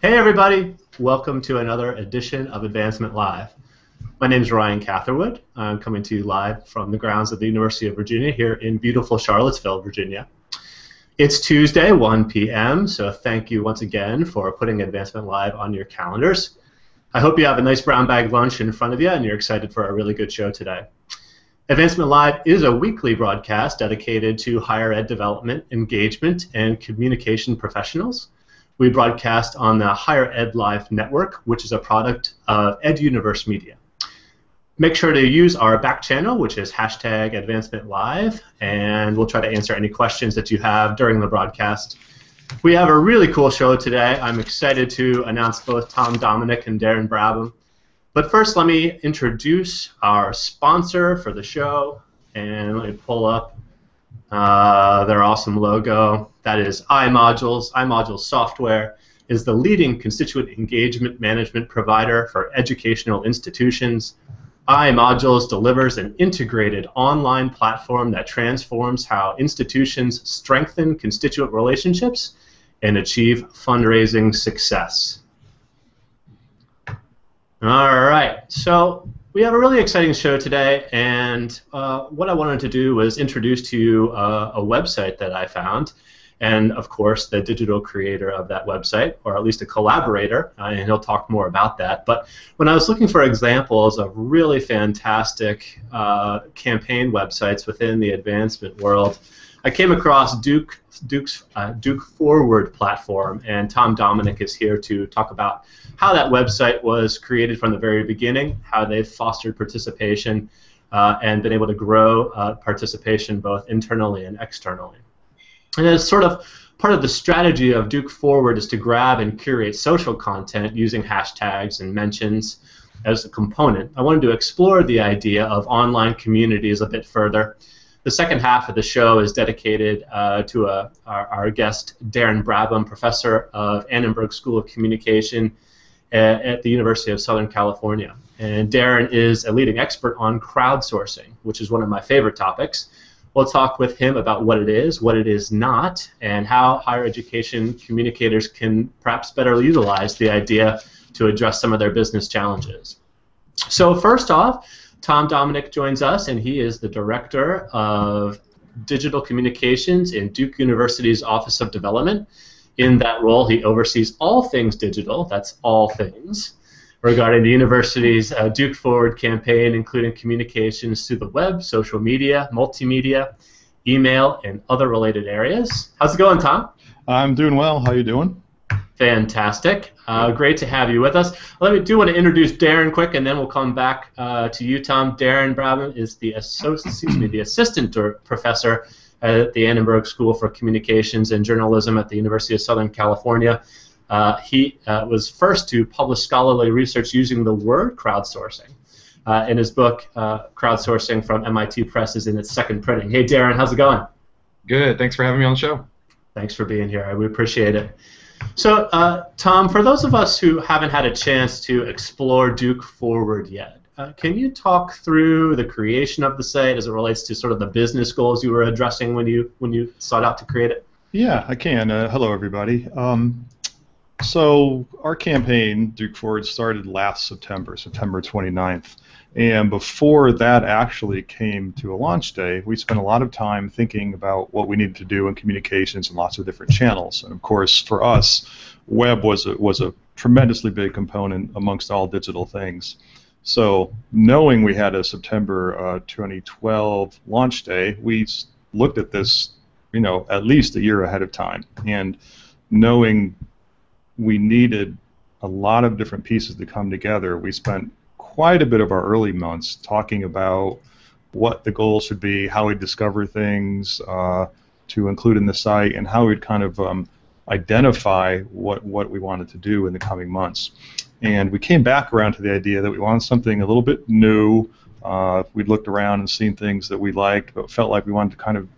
Hey everybody, welcome to another edition of Advancement Live. My name is Ryan Catherwood. I'm coming to you live from the grounds of the University of Virginia here in beautiful Charlottesville, Virginia. It's Tuesday, 1 p.m., so thank you once again for putting Advancement Live on your calendars. I hope you have a nice brown bag lunch in front of you and you're excited for a really good show today. Advancement Live is a weekly broadcast dedicated to higher ed development, engagement, and communication professionals. We broadcast on the Higher Ed Live Network, which is a product of EdUniverse Media. Make sure to use our back channel, which is #AdvancementLive, and we'll try to answer any questions that you have during the broadcast. We have a really cool show today. I'm excited to announce both Tom Dominick and Darren Brabham. But first, let me introduce our sponsor for the show, and let me pull up their awesome logo. That is iModules. iModules software is the leading constituent engagement management provider for educational institutions. iModules delivers an integrated online platform that transforms how institutions strengthen constituent relationships and achieve fundraising success. All right, so we have a really exciting show today, and what I wanted to do was introduce to you a website that I found, and of course the digital creator of that website, or at least a collaborator, and he'll talk more about that. But when I was looking for examples of really fantastic campaign websites within the advancement world, I came across Duke Forward platform, and Tom Dominick is here to talk about how that website was created from the very beginning, how they've fostered participation and been able to grow participation both internally and externally. And it's sort of part of the strategy of Duke Forward is to grab and curate social content using hashtags and mentions as a component. I wanted to explore the idea of online communities a bit further. The second half of the show is dedicated to our guest, Darren Brabham, professor of Annenberg School of Communication at the University of Southern California. And Darren is a leading expert on crowdsourcing, which is one of my favorite topics. We'll talk with him about what it is not, and how higher education communicators can perhaps better utilize the idea to address some of their business challenges. So first off, Tom Dominick joins us, and he is the Director of Digital Communications in Duke University's Office of Development. In that role, he oversees all things digital, that's all things, regarding the university's Duke Forward campaign, including communications through the web, social media, multimedia, email, and other related areas. How's it going, Tom? I'm doing well. How are you doing? Fantastic. Great to have you with us. I do want to introduce Darren quick, and then we'll come back to you, Tom. Darren Brabham is the assistant professor at the Annenberg School for Communications and Journalism at the University of Southern California. He was first to publish scholarly research using the word crowdsourcing. And his book, Crowdsourcing from MIT Press, is in its second printing. Hey, Darren, how's it going? Good. Thanks for having me on the show. Thanks for being here. We appreciate it. So, Tom, for those of us who haven't had a chance to explore Duke Forward yet, can you talk through the creation of the site as it relates to sort of the business goals you were addressing when you sought out to create it? Yeah, I can. Hello, everybody. So our campaign, Duke Forward, started last September, September 29th. And before that actually came to a launch day, we spent a lot of time thinking about what we needed to do in communications and lots of different channels. And of course, for us, web was a tremendously big component amongst all digital things. So knowing we had a September 2012 launch day, we looked at this, you know, at least a year ahead of time. And knowing we needed a lot of different pieces to come together, we spent quite a bit of our early months talking about what the goals should be, how we discover things to include in the site, and how we'd kind of identify what we wanted to do in the coming months. And we came back around to the idea that we wanted something a little bit new. We'd looked around and seen things that we liked, but felt like we wanted to kind of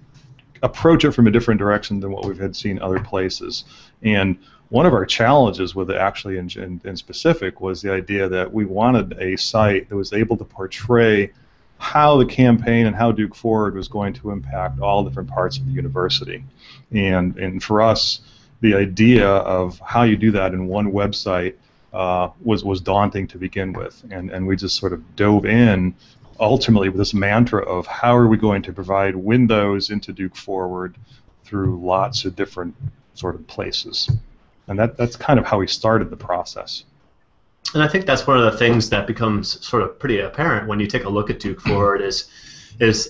approach it from a different direction than what we had seen other places. And one of our challenges with it, actually in specific, was the idea that we wanted a site that was able to portray how the campaign and how Duke Forward was going to impact all different parts of the university. And for us, the idea of how you do that in one website was daunting to begin with, and we just sort of dove in ultimately with this mantra of how are we going to provide windows into Duke Forward through lots of different sort of places. And that's kind of how we started the process. And I think that's one of the things that becomes sort of pretty apparent when you take a look at Duke Forward is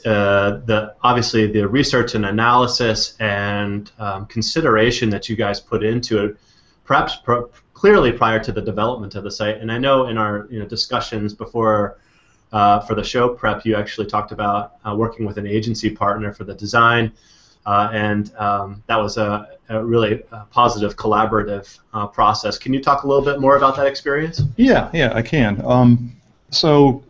obviously the research and analysis and consideration that you guys put into it, perhaps clearly prior to the development of the site. And I know in our discussions before for the show prep, you actually talked about working with an agency partner for the design, and that was a really positive collaborative process. Can you talk a little bit more about that experience? Yeah, I can. So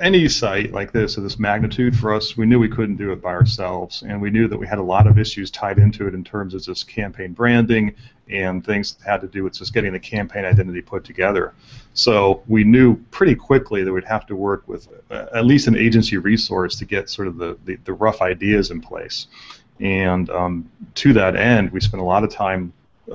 any site like this of this magnitude for us, we knew we couldn't do it by ourselves, and we knew that we had a lot of issues tied into it in terms of just campaign branding and things that had to do with just getting the campaign identity put together. So we knew pretty quickly that we'd have to work with at least an agency resource to get sort of the rough ideas in place. And to that end, we spent a lot of time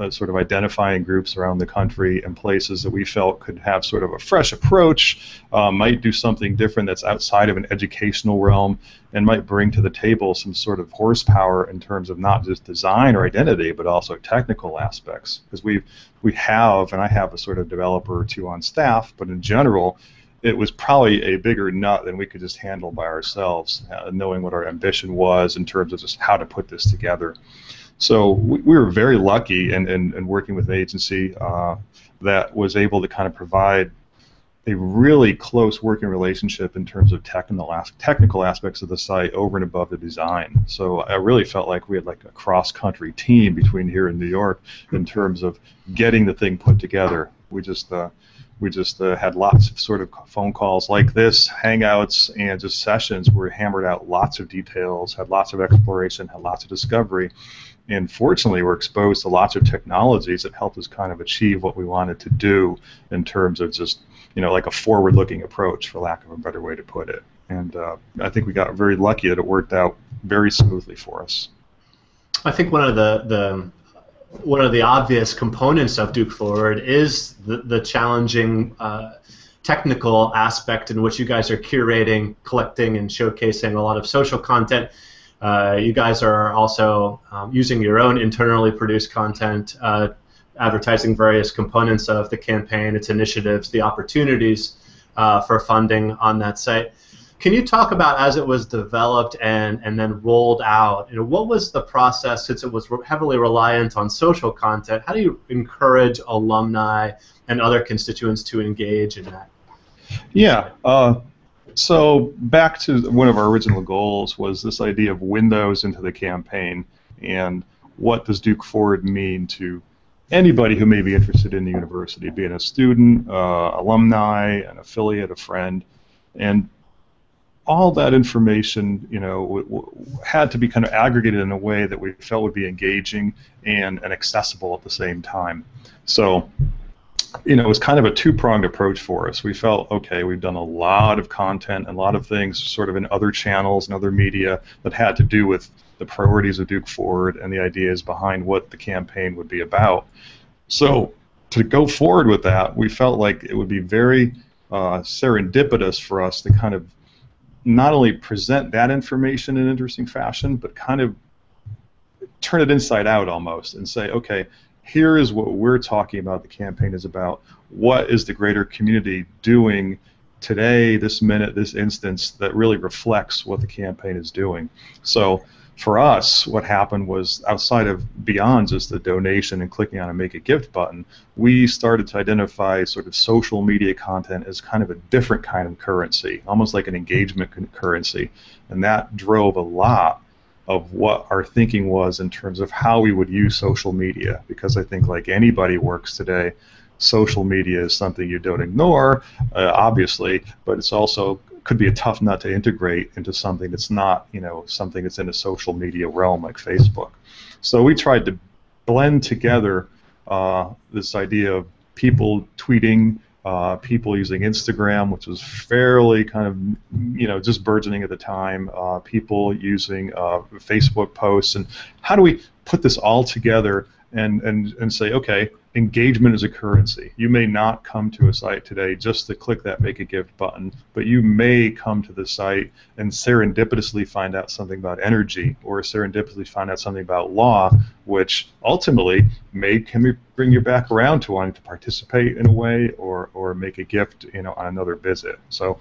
sort of identifying groups around the country and places that we felt could have sort of a fresh approach, might do something different that's outside of an educational realm, and might bring to the table some sort of horsepower in terms of not just design or identity, but also technical aspects. Because we have, and I have a sort of developer or two on staff, but in general, it was probably a bigger nut than we could just handle by ourselves, knowing what our ambition was in terms of just how to put this together. So we were very lucky in working with an agency that was able to kind of provide a really close working relationship in terms of technical aspects of the site over and above the design. So I really felt like we had like a cross-country team between here and New York in terms of getting the thing put together. We just had lots of sort of phone calls like this, hangouts, and just sessions where we hammered out lots of details, had lots of exploration, had lots of discovery. And fortunately, we're exposed to lots of technologies that helped us kind of achieve what we wanted to do in terms of just, like a forward-looking approach, for lack of a better way to put it. And I think we got very lucky that it worked out very smoothly for us. I think one of the obvious components of Duke Forward is the challenging technical aspect in which you guys are curating, collecting, and showcasing a lot of social content. You guys are also using your own internally produced content, advertising various components of the campaign, its initiatives, the opportunities for funding on that site. Can you talk about, as it was developed and then rolled out, what was the process, since it was heavily reliant on social content? How do you encourage alumni and other constituents to engage in that? Yeah. So back to one of our original goals was this idea of windows into the campaign, and what does Duke Forward mean to anybody who may be interested in the university, being a student, alumni, an affiliate, a friend. And all that information, had to be kind of aggregated in a way that we felt would be engaging and accessible at the same time. So, it was kind of a two-pronged approach for us. We felt, okay, we've done a lot of content and a lot of things sort of in other channels and other media that had to do with the priorities of Duke Forward and the ideas behind what the campaign would be about. So, to go forward with that, we felt like it would be very serendipitous for us to kind of not only present that information in an interesting fashion, but kind of turn it inside out almost and say, okay, here is what we're talking about, the campaign is about, what is the greater community doing today, this minute, this instance, that really reflects what the campaign is doing. So for us, what happened was, outside of beyond just the donation and clicking on a Make a Gift button, we started to identify sort of social media content as kind of a different kind of currency, almost like an engagement currency. And that drove a lot of what our thinking was in terms of how we would use social media, because I think, like anybody works today, social media is something you don't ignore, obviously, but it's also could be a tough nut to integrate into something that's not, something that's in a social media realm like Facebook. So we tried to blend together this idea of people tweeting, people using Instagram, which was fairly kind of, just burgeoning at the time, people using Facebook posts, and how do we put this all together and say, okay, engagement is a currency. You may not come to a site today just to click that Make a Gift button, but you may come to the site and serendipitously find out something about energy, or serendipitously find out something about law, which ultimately may can bring you back around to wanting to participate in a way, or make a gift, you know, on another visit. So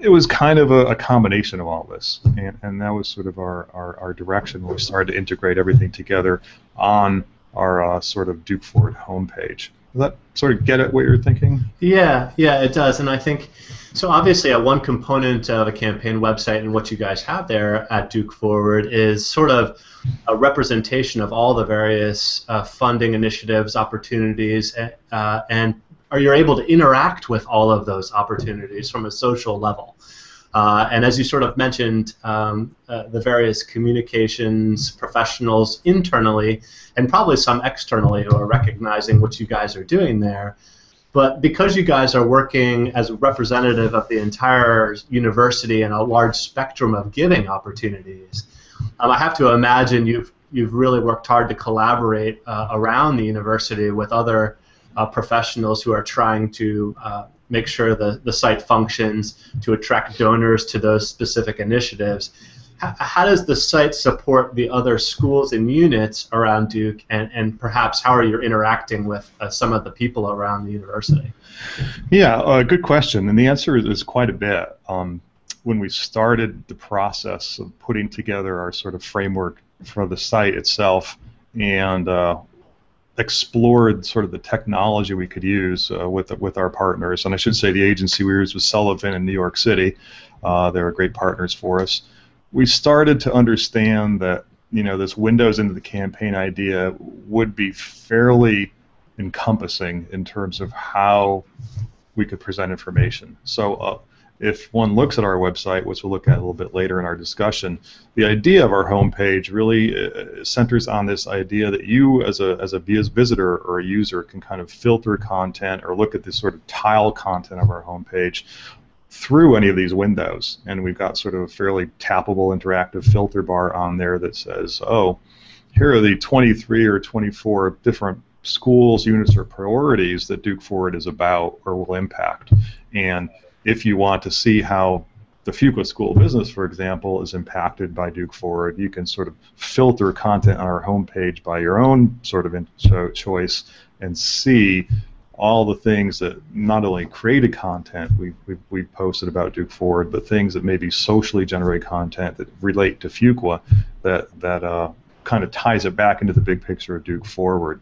it was kind of a combination of all this, and that was sort of our direction when we started to integrate everything together on our sort of Duke Forward homepage. Does that sort of get at what you're thinking? Yeah, yeah, it does. And I think, so obviously one component of a campaign website and what you guys have there at Duke Forward is sort of a representation of all the various funding initiatives, opportunities, and are you able to interact with all of those opportunities from a social level. And as you sort of mentioned, the various communications professionals internally and probably some externally who are recognizing what you guys are doing there. But because you guys are working as a representative of the entire university and a large spectrum of giving opportunities, I have to imagine you've really worked hard to collaborate around the university with other professionals who are trying to make sure the site functions to attract donors to those specific initiatives. How does the site support the other schools and units around Duke, and perhaps how are you interacting with some of the people around the university? Yeah, good question, and the answer is quite a bit. When we started the process of putting together our sort of framework for the site itself, and explored sort of the technology we could use with our partners, and I should say the agency we used was Sullivan in New York City. They were great partners for us. We started to understand that, you know, this windows into the campaign idea would be fairly encompassing in terms of how we could present information. So if one looks at our website, which we'll look at a little bit later in our discussion, the idea of our homepage really centers on this idea that you, as a visitor or a user, can kind of filter content or look at this sort of tile content of our homepage through any of these windows. And we've got sort of a fairly tappable interactive filter bar on there that says, oh, here are the 23 or 24 different schools, units, or priorities that Duke Forward is about or will impact. And if you want to see how the Fuqua School of Business, for example, is impacted by Duke Forward, you can sort of filter content on our homepage by your own sort of choice and see all the things that not only created content we've posted about Duke Forward, but things that maybe socially generate content that relate to Fuqua that kind of ties it back into the big picture of Duke Forward.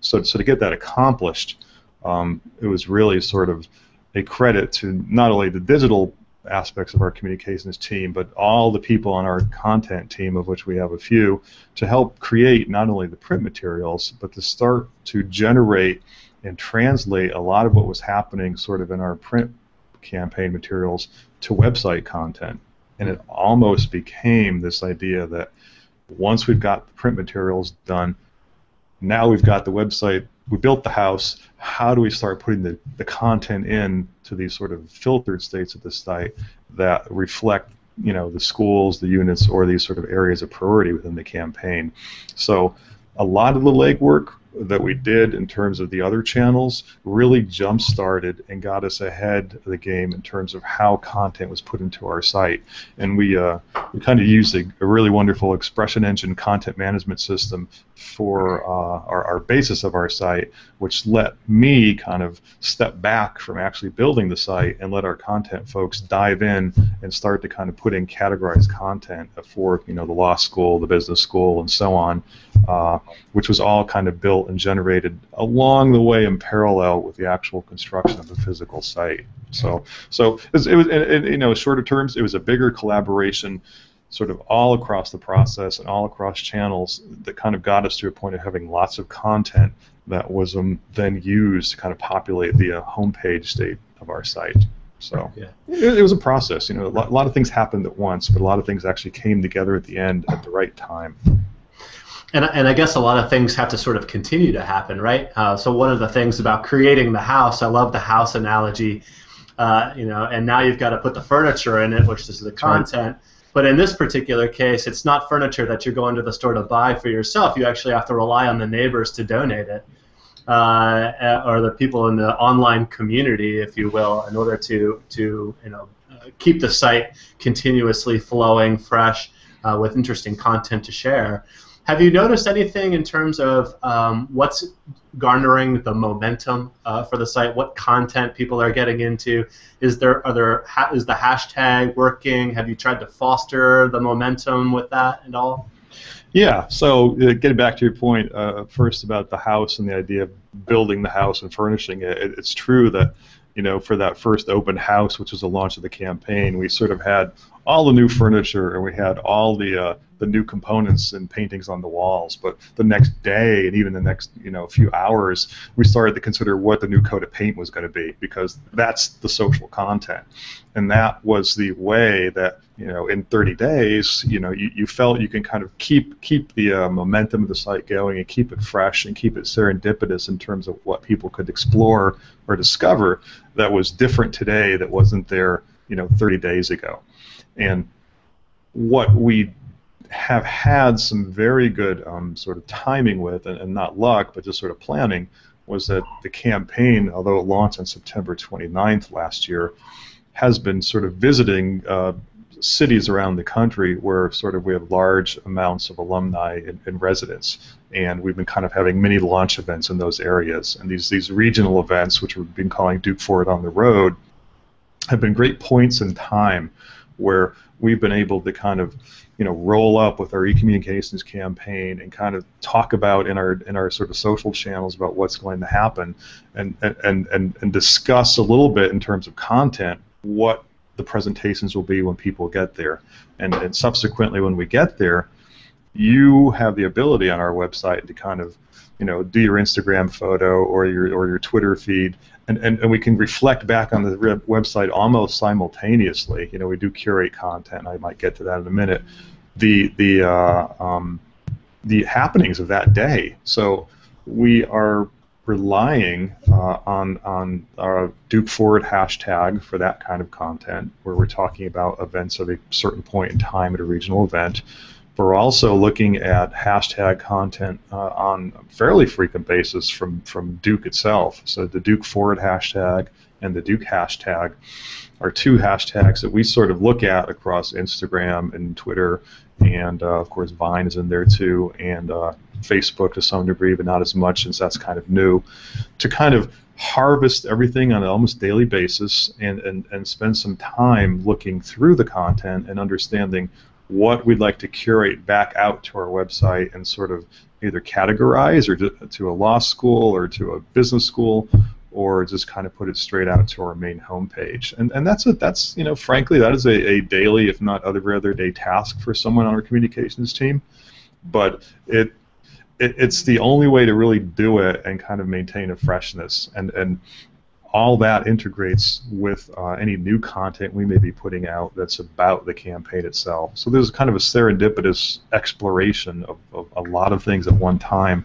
So to get that accomplished, it was really sort of a credit to not only the digital aspects of our communications team, but all the people on our content team, of which we have a few, to help create not only the print materials, but to start to generate and translate a lot of what was happening sort of in our print campaign materials to website content. And it almost became this idea that once we've got the print materials done, now we've got the website, we built the house, how do we start putting the content in to these sort of filtered states of the site that reflect, you know, the schools, the units, or these sort of areas of priority within the campaign. So a lot of the legwork that we did in terms of the other channels really jump-started and got us ahead of the game in terms of how content was put into our site. And we kind of used a really wonderful Expression Engine content management system for our basis of our site, which let me kind of step back from actually building the site and let our content folks dive in and start to kind of put in categorized content for, you know, the law school, the business school, and so on, which was all kind of built and generated along the way in parallel with the actual construction of the physical site. So it was, in, you know, shorter terms, it was a bigger collaboration sort of all across the process and all across channels that kind of got us to a point of having lots of content that was then used to kind of populate the homepage state of our site. So yeah, it was a process. You know, a lot of things happened at once, but a lot of things actually came together at the end at the right time. And I guess a lot of things have to sort of continue to happen, right? So one of the things about creating the house, I love the house analogy, you know, and now you've got to put the furniture in it, which is the content. Right. But in this particular case, it's not furniture that you're going to the store to buy for yourself. You actually have to rely on the neighbors to donate it, or the people in the online community, if you will, in order to keep the site continuously flowing, fresh, with interesting content to share. Have you noticed anything in terms of what's garnering the momentum for the site? What content people are getting into? Is the hashtag working? Have you tried to foster the momentum with that and all? Yeah. So getting back to your point first about the house and the idea of building the house and furnishing it, it's true that for that first open house, which was the launch of the campaign, we sort of had all the new furniture and we had all the new components and paintings on the walls, but the next day and even the next few hours we started to consider what the new coat of paint was going to be, because that's the social content. And that was the way that in 30 days you felt you can kind of keep the momentum of the site going and keep it fresh and keep it serendipitous in terms of what people could explore or discover that was different today that wasn't there 30 days ago. And what we have had some very good sort of timing with, and not luck, but just sort of planning, was that the campaign, although it launched on September 29th last year, has been sort of visiting cities around the country where sort of we have large amounts of alumni and residents, and we've been kind of having mini launch events in those areas. And these regional events, which we've been calling Duke Forward on the Road, have been great points in time where we've been able to kind of roll up with our e-communications campaign and kind of talk about in our sort of social channels about what's going to happen, and discuss a little bit in terms of content what the presentations will be when people get there. And subsequently when we get there, you have the ability on our website to kind of do your Instagram photo or your Twitter feed, and we can reflect back on the website almost simultaneously. We do curate content, and I might get to that in a minute. The happenings of that day. So we are relying on our Duke Forward hashtag for that kind of content, where we're talking about events at a certain point in time at a regional event. We're also looking at hashtag content on a fairly frequent basis from Duke itself. So the Duke Forward hashtag and the Duke hashtag are two hashtags that we sort of look at across Instagram and Twitter, and of course Vine is in there too, and Facebook to some degree, but not as much, since that's kind of new, to kind of harvest everything on an almost daily basis and spend some time looking through the content and understanding what we'd like to curate back out to our website and sort of either categorize or to a law school or to a business school, or just kind of put it straight out to our main homepage. And that's frankly, that is a daily, if not every other day task for someone on our communications team, but it's the only way to really do it and kind of maintain a freshness. And all that integrates with any new content we may be putting out that's about the campaign itself. So there's kind of a serendipitous exploration of a lot of things at one time,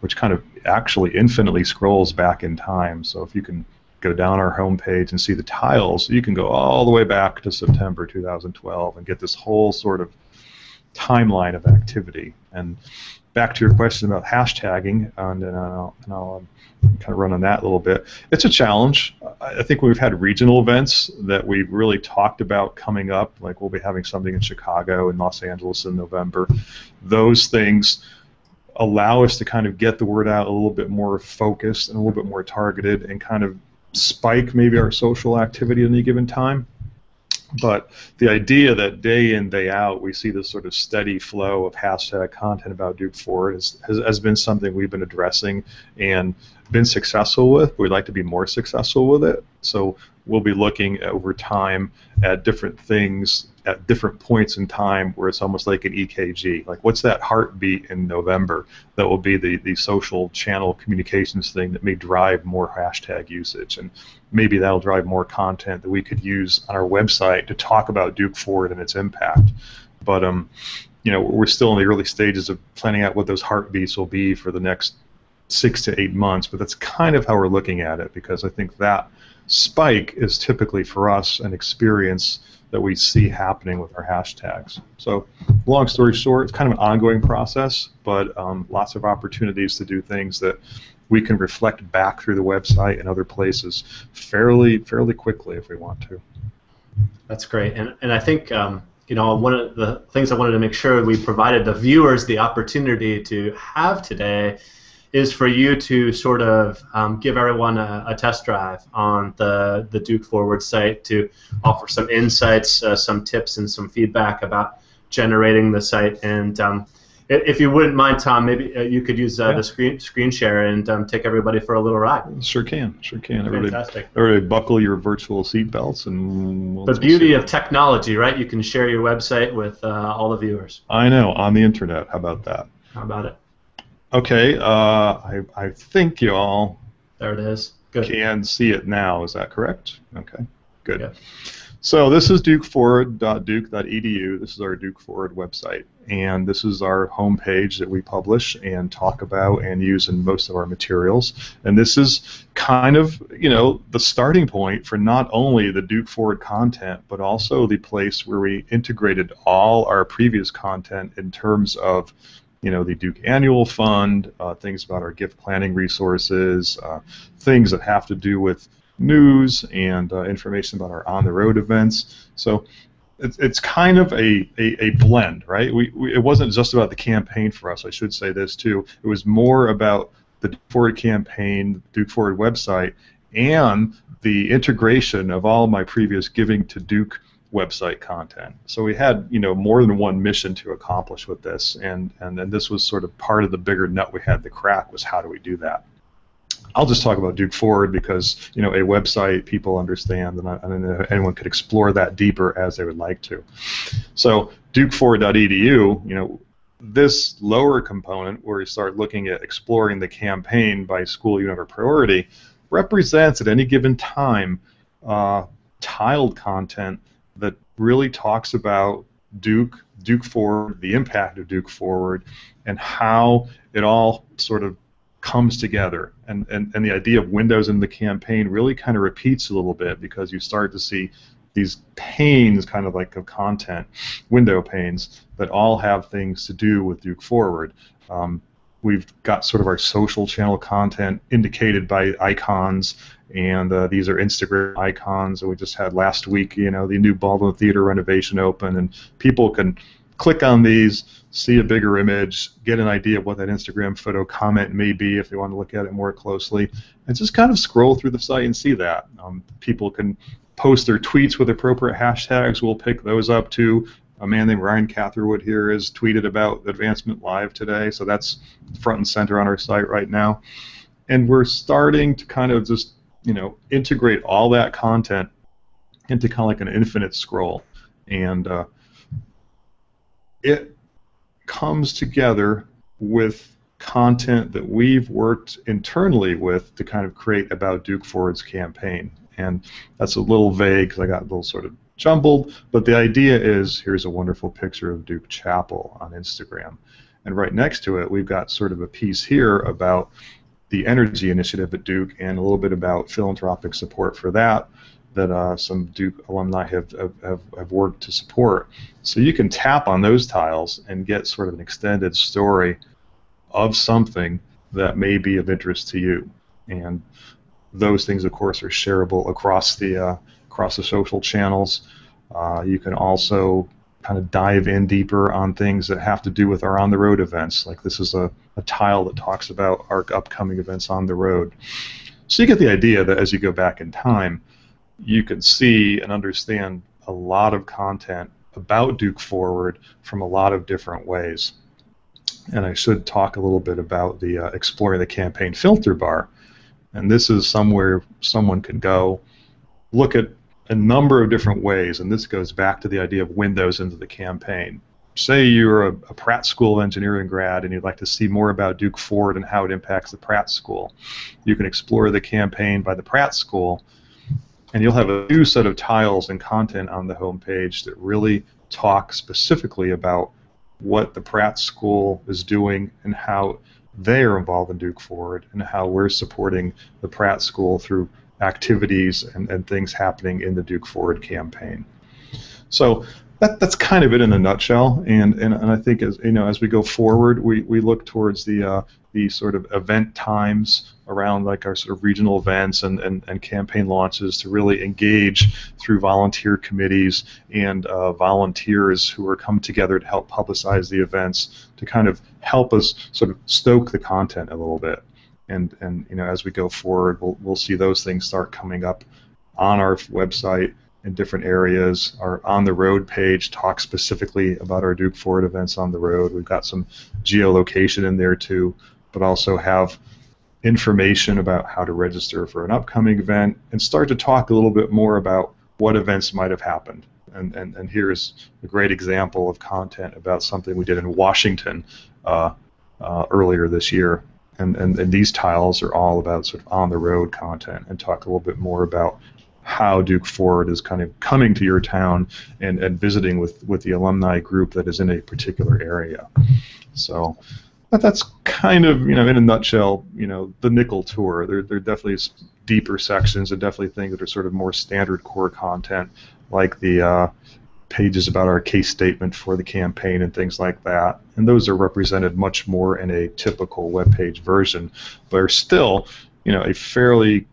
which kind of actually infinitely scrolls back in time. So if you can go down our homepage and see the tiles, you can go all the way back to September 2012 and get this whole sort of timeline of activity. And back to your question about hashtagging, and I'll kind of run on that a little bit. It's a challenge. I think we've had regional events that we've really talked about coming up, like we'll be having something in Chicago and Los Angeles in November. Those things allow us to kind of get the word out a little bit more focused and a little bit more targeted, and kind of spike maybe our social activity at any given time. But the idea that day in, day out, we see this sort of steady flow of hashtag content about Duke Forward has been something we've been addressing and been successful with. We'd like to be more successful with it. So we'll be looking over time at different things at different points in time, where it's almost like an EKG. Like, what's that heartbeat in November? That will be the social channel communications thing that may drive more hashtag usage. And maybe that'll drive more content that we could use on our website to talk about Duke Forward and its impact. But we're still in the early stages of planning out what those heartbeats will be for the next 6 to 8 months, but that's kind of how we're looking at it, because I think that spike is typically for us an experience that we see happening with our hashtags. So long story short, it's kind of an ongoing process, but lots of opportunities to do things that we can reflect back through the website and other places fairly quickly if we want to. That's great, and I think you know, one of the things I wanted to make sure we provided the viewers the opportunity to have today is for you to sort of give everyone a test drive on the Duke Forward site to offer some insights, some tips, and some feedback about generating the site. And if you wouldn't mind, Tom, maybe you could use the screen share and take everybody for a little ride. Sure can, sure can. Fantastic. Everybody buckle your virtual seatbelts, and we'll the beauty of technology, right? You can share your website with all the viewers. I know, on the internet. How about that? How about it? Okay, I think you all can see it now. Is that correct? Okay, good. Yeah. So this is dukeforward.duke.edu. This is our Duke Forward website, and this is our homepage that we publish and talk about and use in most of our materials. And this is kind of, you know, the starting point for not only the Duke Forward content, but also the place where we integrated all our previous content in terms of, you know, the Duke Annual Fund, things about our gift planning resources, things that have to do with news and information about our on-the-road events. So it's kind of a blend, right? It wasn't just about the campaign for us, I should say this too. It was more about the Duke Forward campaign, the Duke Forward website, and the integration of all my previous Giving to Duke website content. So we had, you know, more than one mission to accomplish with this, and then this was sort of part of the bigger nut we had to crack, was how do we do that? I'll just talk about Duke Forward because, you know, a website people understand, and anyone could explore that deeper as they would like to. So dukeforward.edu, you know, this lower component where you start looking at exploring the campaign by school, unit, or priority represents at any given time tiled content that really talks about Duke, Duke Forward, the impact of Duke Forward, and how it all sort of comes together. And the idea of windows in the campaign really kind of repeats a little bit, because you start to see these panes, kind of like of content, window panes, that all have things to do with Duke Forward. We've got sort of our social channel content indicated by icons, and these are Instagram icons. And we just had last week, you know, the new Baldwin Theater renovation open, and people can click on these, see a bigger image, get an idea of what that Instagram photo comment may be if they want to look at it more closely, and just kind of scroll through the site and see that. People can post their tweets with appropriate hashtags. We'll pick those up too. A man named Ryan Catherwood here has tweeted about Advancement Live today, so that's front and center on our site right now. And we're starting to kind of just, you know, integrate all that content into kind of like an infinite scroll. And it comes together with content that we've worked internally with to kind of create about Duke Forward's campaign. And that's a little vague because I got a little sort of jumbled, but the idea is, here's a wonderful picture of Duke Chapel on Instagram, and right next to it we've got sort of a piece here about the energy initiative at Duke and a little bit about philanthropic support for that, that some Duke alumni have worked to support. So you can tap on those tiles and get sort of an extended story of something that may be of interest to you, and those things of course are shareable across the social channels. You can also kind of dive in deeper on things that have to do with our on-the-road events. Like this is a tile that talks about our upcoming events on the road. So you get the idea that as you go back in time, you can see and understand a lot of content about Duke Forward from a lot of different ways. And I should talk a little bit about the exploring the campaign filter bar. And this is somewhere someone can go look at a number of different ways, and this goes back to the idea of windows into the campaign. Say you're a Pratt School of Engineering grad and you'd like to see more about Duke Forward and how it impacts the Pratt School. You can explore the campaign by the Pratt School, and you'll have a new set of tiles and content on the homepage that really talk specifically about what the Pratt School is doing and how they are involved in Duke Forward and how we're supporting the Pratt School through activities and things happening in the Duke Forward campaign. So that's kind of it in a nutshell. And I think as as we go forward, we look towards the sort of event times around like our sort of regional events and campaign launches to really engage through volunteer committees and volunteers who are come together to help publicize the events to kind of help us sort of stoke the content a little bit. And as we go forward, we'll see those things start coming up on our website in different areas. Our On the Road page talks specifically about our Duke Forward events on the road. We've got some geolocation in there too, but also have information about how to register for an upcoming event and start to talk a little bit more about what events might have happened. And here's a great example of content about something we did in Washington earlier this year. And these tiles are all about sort of on-the-road content and talk a little bit more about how Duke Forward is kind of coming to your town and visiting with the alumni group that is in a particular area. So that's kind of, in a nutshell, the nickel tour. There are definitely deeper sections and definitely things that are sort of more standard core content, like the pages about our case statement for the campaign and things like that. And those are represented much more in a typical web page version, but are still, a fairly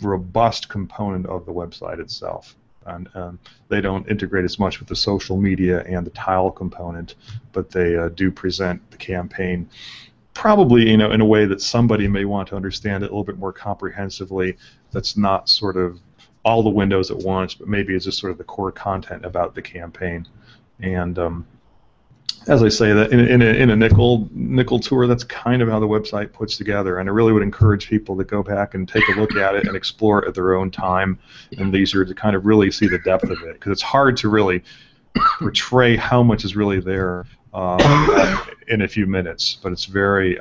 robust component of the website itself. And they don't integrate as much with the social media and the tile component, but they do present the campaign probably, in a way that somebody may want to understand it a little bit more comprehensively. That's not sort of all the windows at once, but maybe it's just sort of the core content about the campaign. And as I say, that in a nickel tour, that's kind of how the website puts together. And I really would encourage people to go back and take a look at it and explore it at their own time and leisure to kind of really see the depth of it, because it's hard to really portray how much is really there in a few minutes. But it's very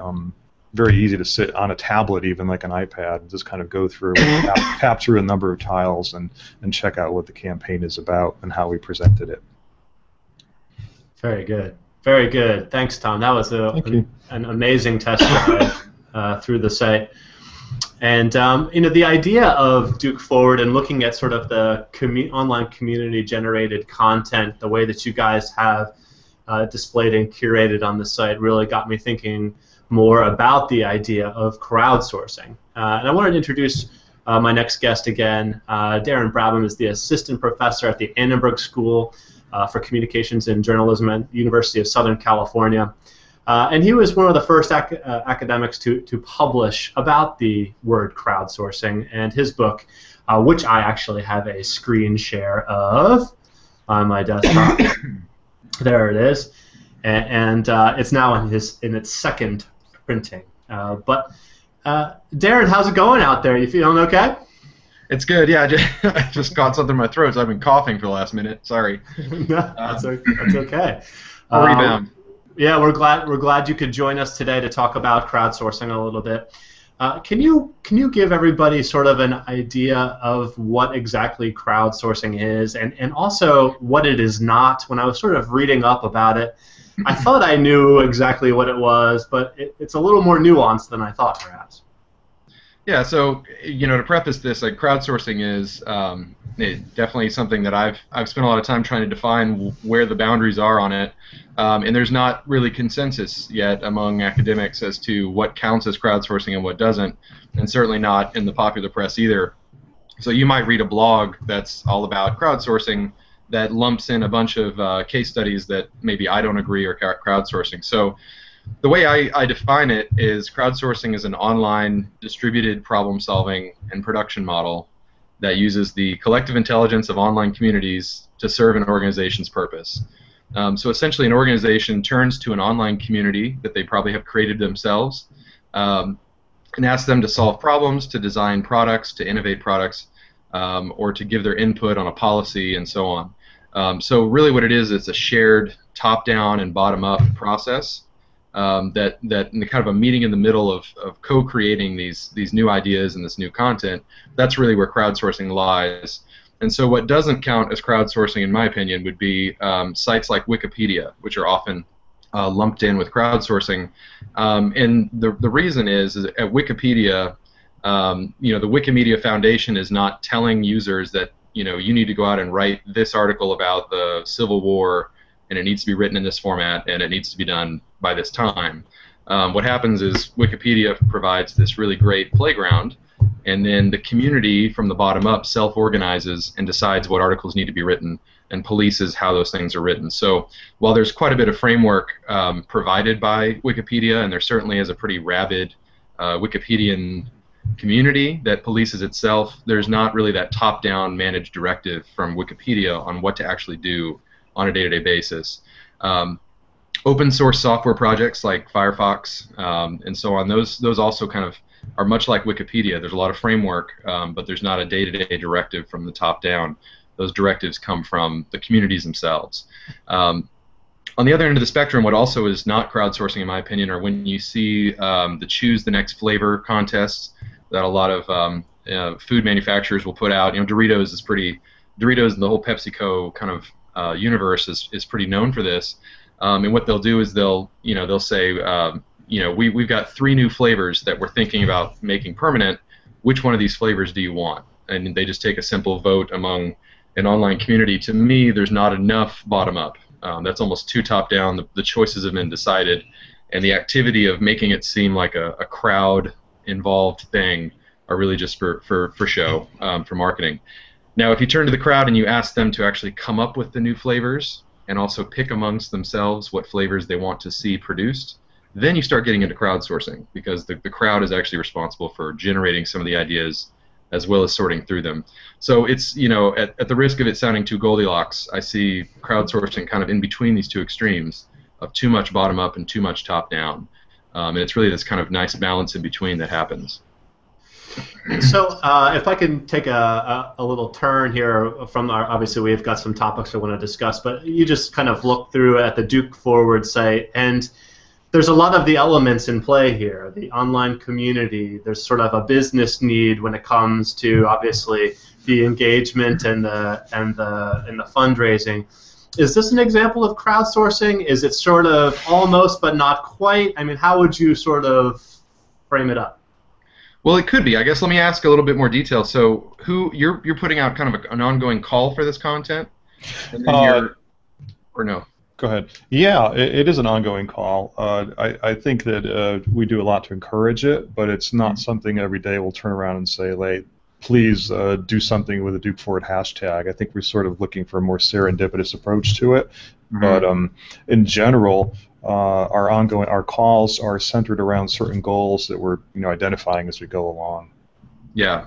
very easy to sit on a tablet, even like an iPad, and just kind of go through and tap through a number of tiles and check out what the campaign is about and how we presented it. Very good. Very good. Thanks, Tom. That was an amazing test drive through the site. And the idea of Duke Forward and looking at sort of the online community-generated content, the way that you guys have displayed and curated on the site, really got me thinking more about the idea of crowdsourcing. And I wanted to introduce my next guest again. Darren Brabham is the assistant professor at the Annenberg School for Communications and Journalism at the University of Southern California. And he was one of the first academics to publish about the word crowdsourcing, and his book, which I actually have a screen share of on my desktop. There it is. And it's now in its second printing. But Darren, how's it going out there? You feeling okay? It's good, yeah. I just got something in my throat, so I've been coughing for the last minute. Sorry. No, that's okay. Rebound. Yeah, we're glad you could join us today to talk about crowdsourcing a little bit. Can you give everybody sort of an idea of what exactly crowdsourcing is, and also what it is not? When I was sort of reading up about it, I thought I knew exactly what it was, but it's a little more nuanced than I thought, perhaps. Yeah, so to preface this, like, crowdsourcing is definitely something that I've spent a lot of time trying to define where the boundaries are on it, and there's not really consensus yet among academics as to what counts as crowdsourcing and what doesn't, and certainly not in the popular press either. So you might read a blog that's all about crowdsourcing that lumps in a bunch of case studies that maybe I don't agree are crowdsourcing. So the way I define it is crowdsourcing is an online distributed problem-solving and production model that uses the collective intelligence of online communities to serve an organization's purpose. So essentially an organization turns to an online community that they probably have created themselves and asks them to solve problems, to design products, to innovate products, or to give their input on a policy and so on. So really what it is, it's a shared top-down and bottom-up process. That in the kind of a meeting in the middle of co-creating these new ideas and this new content, that's really where crowdsourcing lies. And so what doesn't count as crowdsourcing, in my opinion, would be sites like Wikipedia, which are often lumped in with crowdsourcing. And the reason is at Wikipedia, The Wikimedia Foundation is not telling users that, you need to go out and write this article about the Civil War, and it needs to be written in this format, and it needs to be done by this time. What happens is Wikipedia provides this really great playground, and then the community from the bottom up self-organizes and decides what articles need to be written and polices how those things are written. So while there's quite a bit of framework provided by Wikipedia, and there certainly is a pretty rabid Wikipedian community that polices itself, there's not really that top-down managed directive from Wikipedia on what to actually do on a day-to-day basis. Open source software projects like Firefox and so on, those also kind of are much like Wikipedia. There's a lot of framework, but there's not a day-to-day directive from the top down. Those directives come from the communities themselves. On the other end of the spectrum, what also is not crowdsourcing, in my opinion, are when you see the Choose the Next Flavor contests that a lot of food manufacturers will put out. Doritos is pretty, Doritos and the whole PepsiCo kind of universe is pretty known for this. And what they'll do is they'll say, we've got 3 new flavors that we're thinking about making permanent. Which one of these flavors do you want? And they just take a simple vote among an online community. To me, there's not enough bottom-up. That's almost too top-down. The choices have been decided, and the activity of making it seem like a crowd-involved thing are really just for show, for marketing. Now, if you turn to the crowd and you ask them to actually come up with the new flavors, and also pick amongst themselves what flavors they want to see produced, then you start getting into crowdsourcing, because the crowd is actually responsible for generating some of the ideas as well as sorting through them. So it's, at the risk of it sounding too Goldilocks, I see crowdsourcing kind of in between these two extremes of too much bottom up and too much top down. And it's really this kind of nice balance in between that happens. So if I can take a little turn here from our, obviously we've got some topics I want to discuss, but you just kind of look through at the Duke Forward site, and there's a lot of the elements in play here. The online community, there's sort of a business need when it comes to obviously the engagement and the fundraising. Is this an example of crowdsourcing? Is it sort of almost but not quite? I mean, how would you sort of frame it up? Well, it could be. I guess let me ask a little bit more detail. So, who you're putting out kind of an ongoing call for this content, and then or no? Go ahead. Yeah, it is an ongoing call. I think that we do a lot to encourage it, but it's not something every day we'll turn around and say, "Hey, please do something with the Duke Forward hashtag." I think we're sort of looking for a more serendipitous approach to it, but in general. Our calls are centered around certain goals that we're identifying as we go along. Yeah,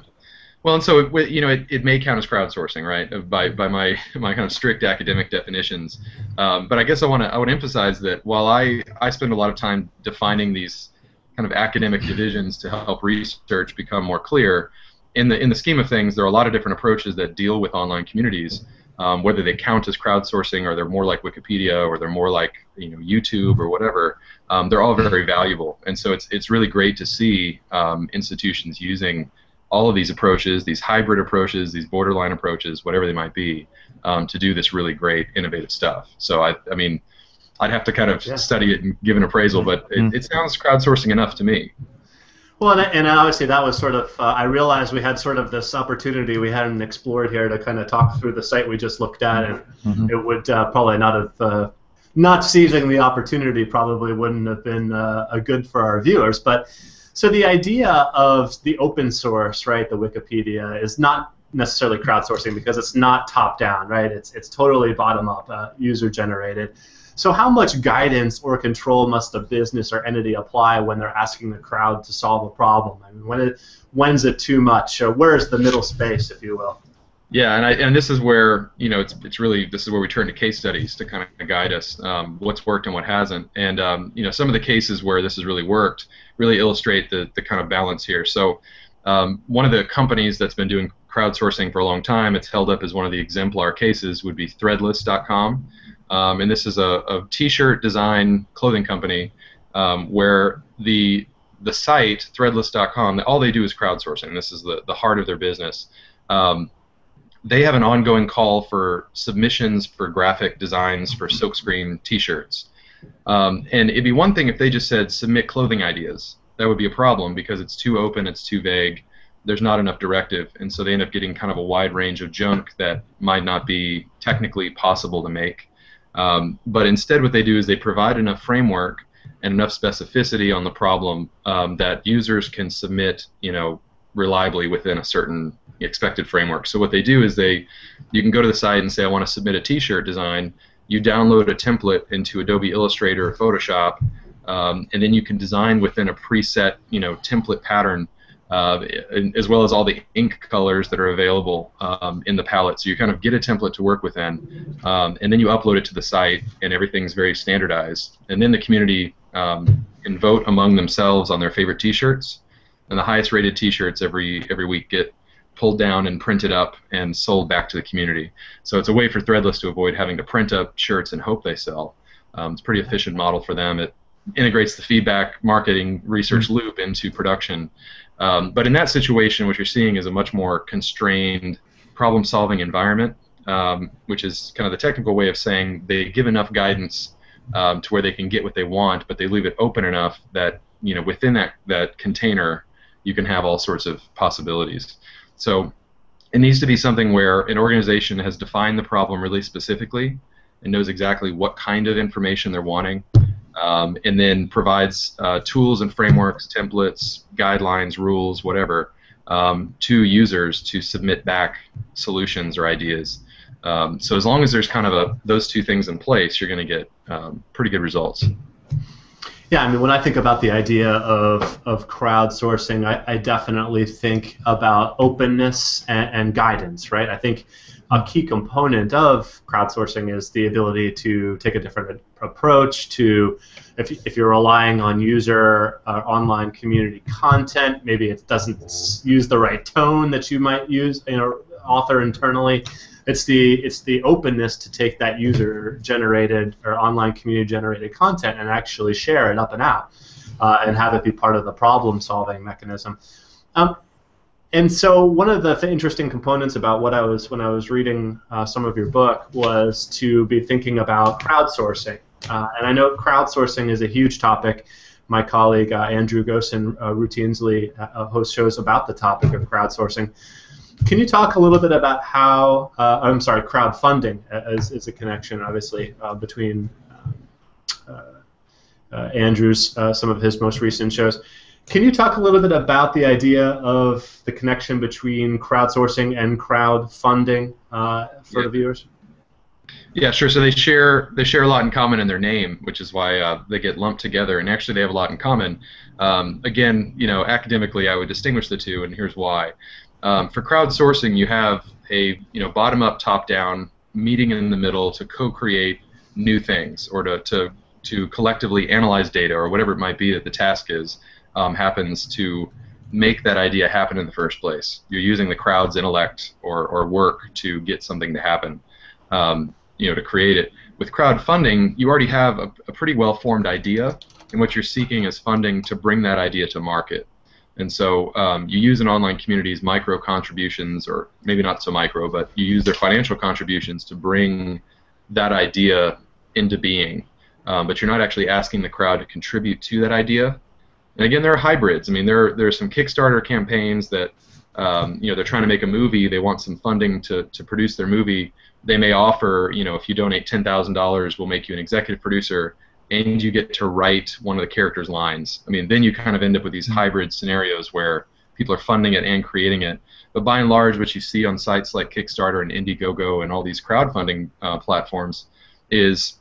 well, and so it may count as crowdsourcing, right? By my kind of strict academic definitions, but I guess I want to emphasize that while I spend a lot of time defining these kind of academic divisions to help research become more clear, in the scheme of things, there are a lot of different approaches that deal with online communities. Whether they count as crowdsourcing or they're more like Wikipedia or they're more like YouTube or whatever, they're all very valuable. And so it's really great to see institutions using all of these approaches, these hybrid approaches, these borderline approaches, whatever they might be, to do this really great innovative stuff. So I mean, I'd have to kind of study it and give an appraisal, but it sounds crowdsourcing enough to me. Well, and obviously that was sort of, I realized we had sort of this opportunity we hadn't explored here to kind of talk through the site we just looked at, and it would probably not have, not seizing the opportunity probably wouldn't have been good for our viewers. But so the idea of the open source, right, the Wikipedia, is not necessarily crowdsourcing because it's not top down, right? It's totally bottom up, user generated. So how much guidance or control must a business or entity apply when they're asking the crowd to solve a problem? I mean, when's it too much? Or where's the middle space, if you will? Yeah, and this is where it's really, this is where we turn to case studies to kind of guide us, what's worked and what hasn't. And some of the cases where this has really worked really illustrate the kind of balance here. So one of the companies that's been doing crowdsourcing for a long time, it's held up as one of the exemplar cases, would be Threadless.com. And this is a t-shirt design clothing company where the site, Threadless.com, all they do is crowdsourcing. This is the heart of their business. They have an ongoing call for submissions for graphic designs for silkscreen t-shirts. And it'd be one thing if they just said, submit clothing ideas. that would be a problem because it's too open, it's too vague, there's not enough directive, and so they end up getting kind of a wide range of junk that might not be technically possible to make. But instead what they do is they provide enough framework and enough specificity on the problem that users can submit, you know, reliably within a certain expected framework. So what they do is you can go to the site and say, I want to submit a t-shirt design. You download a template into Adobe Illustrator or Photoshop, and then you can design within a preset, you know, template pattern, as well as all the ink colors that are available in the palette. So you kind of get a template to work within, and then you upload it to the site, and everything's very standardized. And then the community can vote among themselves on their favorite t-shirts, and the highest rated t-shirts every week get pulled down and printed up and sold back to the community. So it's a way for Threadless to avoid having to print up shirts and hope they sell. It's a pretty efficient model for them. It integrates the feedback, marketing, research loop into production. But in that situation, what you're seeing is a much more constrained problem-solving environment, which is kind of the technical way of saying they give enough guidance to where they can get what they want, but they leave it open enough that, you know, within that container, you can have all sorts of possibilities. So it needs to be something where an organization has defined the problem really specifically and knows exactly what kind of information they're wanting, and then provides tools and frameworks, templates, guidelines, rules, whatever, to users to submit back solutions or ideas. So as long as there's kind of those two things in place, you're going to get pretty good results. Yeah, I mean, when I think about the idea of crowdsourcing, I definitely think about openness and guidance, right? I think a key component of crowdsourcing is the ability to take a different approach to, if you're relying on user online community content, maybe it doesn't use the right tone that you might use, you know, author internally. It's the openness to take that user-generated or online community-generated content and actually share it up and out, and have it be part of the problem-solving mechanism. And so one of the interesting components about when I was reading some of your book was to be thinking about crowdsourcing. And I know crowdsourcing is a huge topic. My colleague Andrew Gosin routinely hosts shows about the topic of crowdsourcing. Can you talk a little bit about how, I'm sorry, crowdfunding is a connection, obviously, between Andrew's, some of his most recent shows. Can you talk a little bit about the idea of the connection between crowdsourcing and crowdfunding for the viewers? Yeah, sure. So they share a lot in common in their name, which is why they get lumped together. And actually, they have a lot in common. Again, you know, academically, I would distinguish the two, and here's why. For crowdsourcing, you have a bottom-up, top-down meeting in the middle to co-create new things, or to collectively analyze data, or whatever it might be that the task is, happens to make that idea happen in the first place. You're using the crowd's intellect or work to get something to happen, to create it. With crowdfunding, you already have a pretty well-formed idea, and what you're seeking is funding to bring that idea to market. And so you use an online community's micro contributions, or maybe not so micro, but you use their financial contributions to bring that idea into being. But you're not actually asking the crowd to contribute to that idea. And again, there are hybrids. I mean, there are some Kickstarter campaigns that they're trying to make a movie. They want some funding to produce their movie. They may offer, if you donate $10,000, we'll make you an executive producer, and you get to write one of the characters' lines. I mean, then you kind of end up with these hybrid scenarios where people are funding it and creating it. But by and large, what you see on sites like Kickstarter and Indiegogo and all these crowdfunding platforms is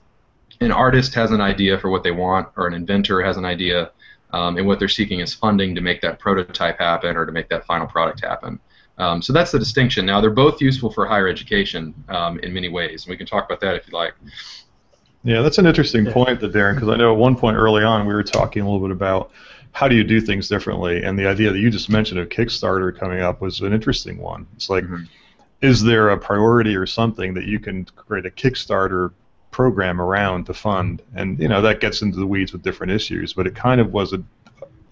an artist has an idea for what they want, or an inventor has an idea, and what they're seeking is funding to make that prototype happen or to make that final product happen. So that's the distinction. Now, they're both useful for higher education in many ways, and we can talk about that if you like. Yeah, that's an interesting point, Darren, because I know at one point early on we were talking a little bit about how do you do things differently, and the idea that you just mentioned of Kickstarter coming up was an interesting one. It's like, is there a priority or something that you can create a Kickstarter program around to fund? And, that gets into the weeds with different issues, but it kind of was an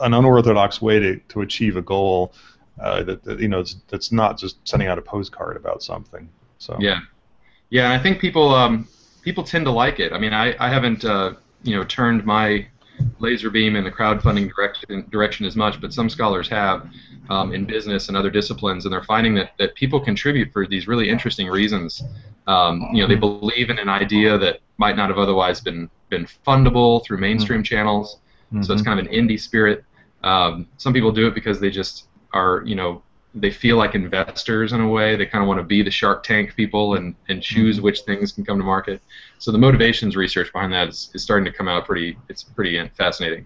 unorthodox way to achieve a goal that's not just sending out a postcard about something. So yeah, and I think people tend to like it. I mean, I haven't turned my laser beam in the crowdfunding direction as much, but some scholars have in business and other disciplines, and they're finding that people contribute for these really interesting reasons. They believe in an idea that might not have otherwise been fundable through mainstream channels, so it's kind of an indie spirit. Some people do it because they just are, they feel like investors in a way. They kind of want to be the Shark Tank people and choose which things can come to market. So the motivations research behind that is starting to come out it's pretty fascinating.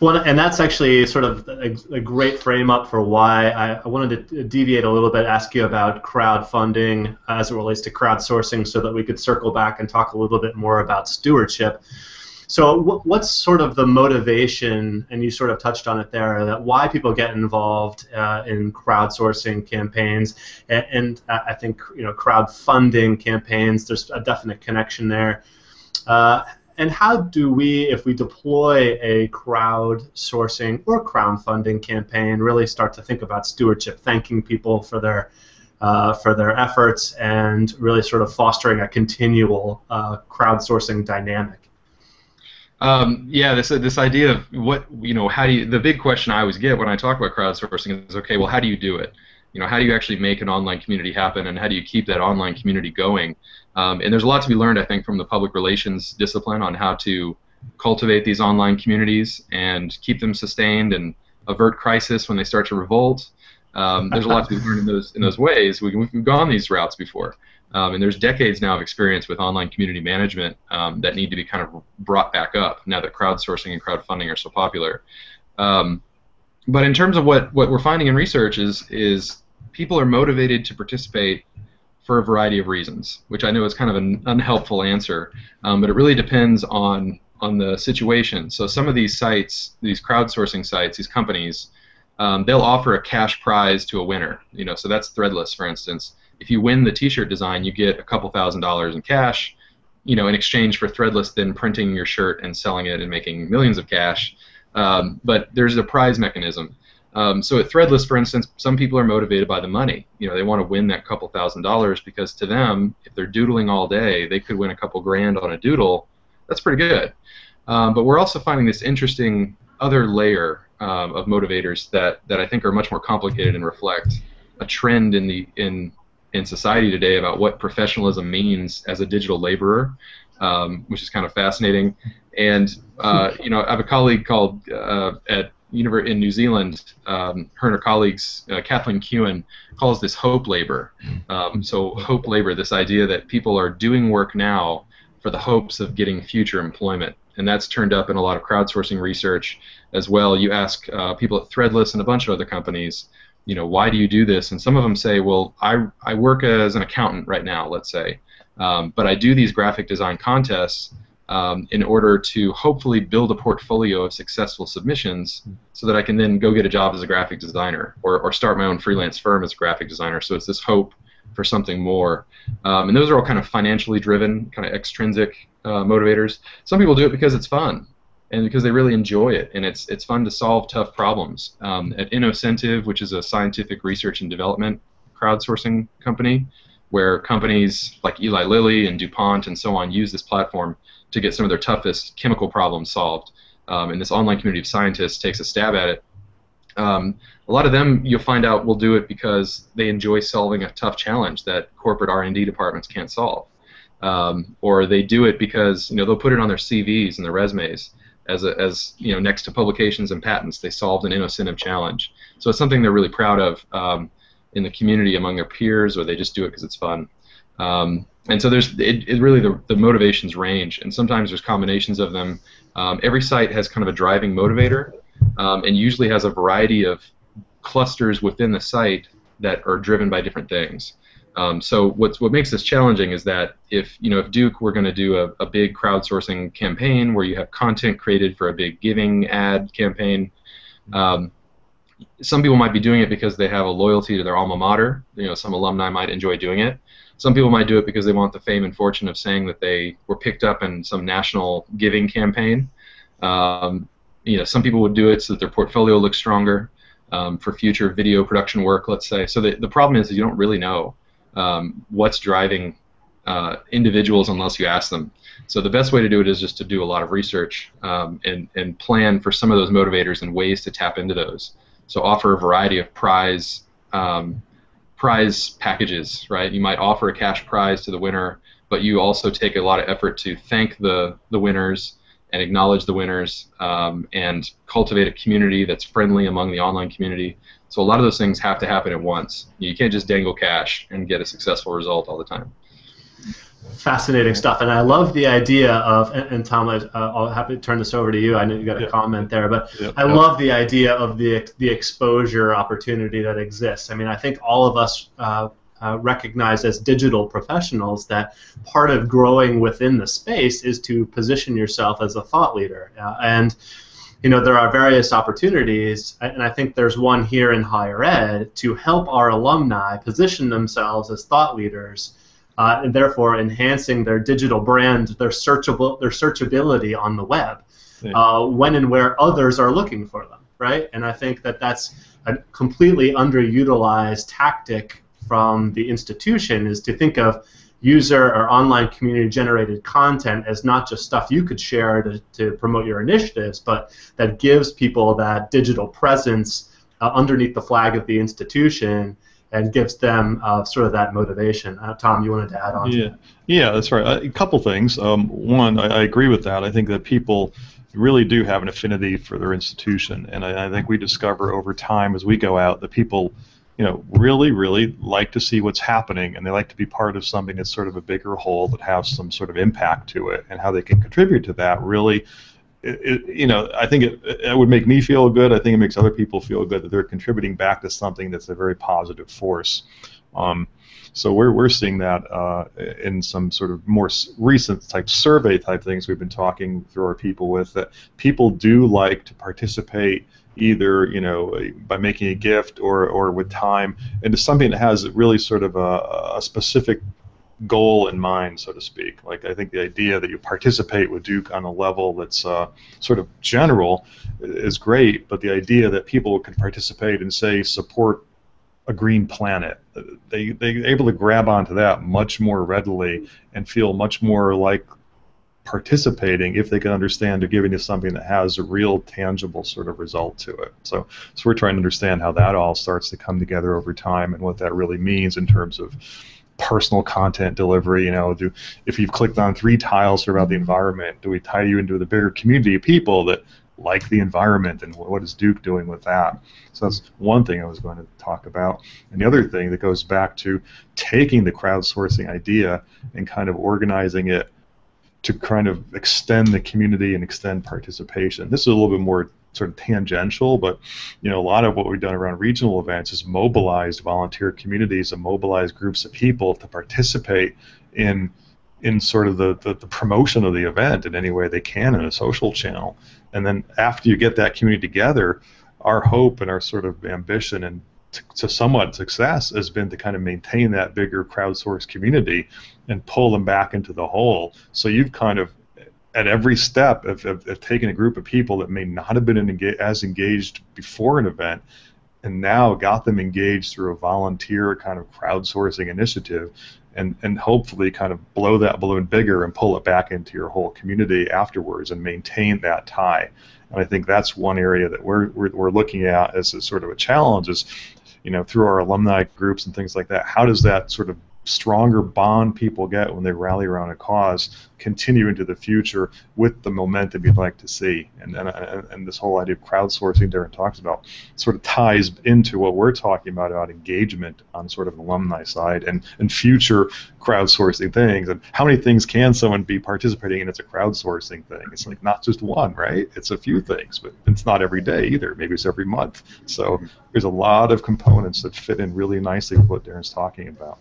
Well, and that's actually sort of a great frame up for why I wanted to deviate a little bit, ask you about crowdfunding as it relates to crowdsourcing so that we could circle back and talk a little bit more about stewardship. So what's sort of the motivation, and you sort of touched on it there, that why people get involved in crowdsourcing campaigns and I think crowdfunding campaigns, there's a definite connection there. And how do we, if we deploy a crowdsourcing or crowdfunding campaign, really start to think about stewardship, thanking people for their efforts and really sort of fostering a continual crowdsourcing dynamic? Yeah, this idea of the big question I always get when I talk about crowdsourcing is, okay, well, how do you do it? How do you actually make an online community happen, and how do you keep that online community going? And there's a lot to be learned, I think, from the public relations discipline on how to cultivate these online communities and keep them sustained and avert crisis when they start to revolt. There's a lot to be learned in those ways. We've gone these routes before. And there's decades now of experience with online community management that need to be kind of brought back up now that crowdsourcing and crowdfunding are so popular. But in terms of what we're finding in research is people are motivated to participate for a variety of reasons, which I know is kind of an unhelpful answer, but it really depends on the situation. So some of these sites, these crowdsourcing sites, these companies, they'll offer a cash prize to a winner. So that's Threadless, for instance. If you win the T-shirt design, you get $2,000 in cash, in exchange for Threadless then printing your shirt and selling it and making millions of cash. But there's a prize mechanism. So at Threadless, for instance, some people are motivated by the money. They want to win that $2,000 because to them, if they're doodling all day, they could win a $2,000 on a doodle. That's pretty good. But we're also finding this interesting other layer of motivators that I think are much more complicated and reflect a trend in society today about what professionalism means as a digital laborer, which is kind of fascinating. And I have a colleague called in New Zealand. Her and her colleagues, Kathleen Cuen, calls this hope labor. So hope labor, this idea that people are doing work now for the hopes of getting future employment, and that's turned up in a lot of crowdsourcing research as well. You ask people at Threadless and a bunch of other companies, why do you do this? And some of them say, well, I work as an accountant right now, let's say, but I do these graphic design contests in order to hopefully build a portfolio of successful submissions so that I can then go get a job as a graphic designer or start my own freelance firm as a graphic designer. So it's this hope for something more. And those are all kind of financially driven, kind of extrinsic motivators. Some people do it because it's fun and because they really enjoy it, and it's fun to solve tough problems. At InnoCentive, which is a scientific research and development crowdsourcing company, where companies like Eli Lilly and DuPont and so on use this platform to get some of their toughest chemical problems solved. And this online community of scientists takes a stab at it. A lot of them, you'll find out, will do it because they enjoy solving a tough challenge that corporate R&D departments can't solve. Or they do it because they'll put it on their CVs and their resumes as next to publications and patents. They solved an InnoCentive challenge. So it's something they're really proud of in the community among their peers, or they just do it because it's fun. And so there's really the motivations range, and sometimes there's combinations of them. Every site has kind of a driving motivator, and usually has a variety of clusters within the site that are driven by different things. So what makes this challenging is that if Duke were going to do a big crowdsourcing campaign where you have content created for a big giving ad campaign, some people might be doing it because they have a loyalty to their alma mater. Some alumni might enjoy doing it. Some people might do it because they want the fame and fortune of saying that they were picked up in some national giving campaign. Some people would do it so that their portfolio looks stronger for future video production work, let's say. So the problem is that you don't really know what's driving individuals unless you ask them. So the best way to do it is just to do a lot of research and plan for some of those motivators and ways to tap into those. So offer a variety of prize packages, right? You might offer a cash prize to the winner, but you also take a lot of effort to thank the winners and acknowledge the winners and cultivate a community that's friendly among the online community. So a lot of those things have to happen at once. You can't just dangle cash and get a successful result all the time. Fascinating stuff, and I love the idea of, and Tom, I'll happy to turn this over to you. I know you got a comment there, but I love the idea of the exposure opportunity that exists. I mean, I think all of us recognize as digital professionals that part of growing within the space is to position yourself as a thought leader, and you know, there are various opportunities, and I think there's one here in higher ed to help our alumni position themselves as thought leaders. And therefore enhancing their digital brand, their searchability on the web, when and where others are looking for them, right? And I think that that's a completely underutilized tactic from the institution, is to think of user or online community-generated content as not just stuff you could share to promote your initiatives, but that gives people that digital presence underneath the flag of the institution, and gives them sort of that motivation. Tom, you wanted to add on to that? Yeah, that's right. A couple things. One, I agree with that. I think that people really do have an affinity for their institution, and I think we discover over time as we go out that people, you know, really, really like to see what's happening, and they like to be part of something that's sort of a bigger whole that has some sort of impact to it, and how they can contribute to that really. You know, I think it would make me feel good. I think it makes other people feel good that they're contributing back to something that's a very positive force. So we're seeing that in some sort of more recent type survey type things we've been talking through our people with, that people do like to participate either, you know, by making a gift or with time into something that has really sort of a specific goal in mind, so to speak. Like, I think the idea that you participate with Duke on a level that's sort of general is great, but the idea that people can participate and, say, support a green planet, they're able to grab onto that much more readily and feel much more like participating if they can understand they're giving you something that has a real tangible sort of result to it. So we're trying to understand how that all starts to come together over time and what that really means in terms of personal content delivery. You know, if you've clicked on 3 tiles about the environment, do we tie you into the bigger community of people that like the environment, and what is Duke doing with that? So that's one thing I was going to talk about. And the other thing that goes back to taking the crowdsourcing idea and kind of organizing it to kind of extend the community and extend participation. This is a little bit more sort of tangential, but you know, a lot of what we've done around regional events is mobilized volunteer communities and mobilized groups of people to participate in sort of the promotion of the event in any way they can in a social channel. And then after you get that community together, our hope and our sort of ambition and to somewhat success has been to kind of maintain that bigger crowdsourced community and pull them back into the whole. So you've kind of, at every step, of taking a group of people that may not have been as engaged before an event, and now got them engaged through a volunteer kind of crowdsourcing initiative, and hopefully kind of blow that balloon bigger and pull it back into your whole community afterwards and maintain that tie. And I think that's one area that we're looking at as a sort of a challenge is, you know, through our alumni groups and things like that, how does that sort of stronger bond people get when they rally around a cause continue into the future with the momentum you'd like to see? And this whole idea of crowdsourcing Darren talks about sort of ties into what we're talking about engagement on sort of alumni side and future crowdsourcing things, and how many things can someone be participating in? It's a crowdsourcing thing. It's like not just one, right? It's a few things, but it's not every day either. Maybe it's every month. So there's a lot of components that fit in really nicely with what Darren's talking about.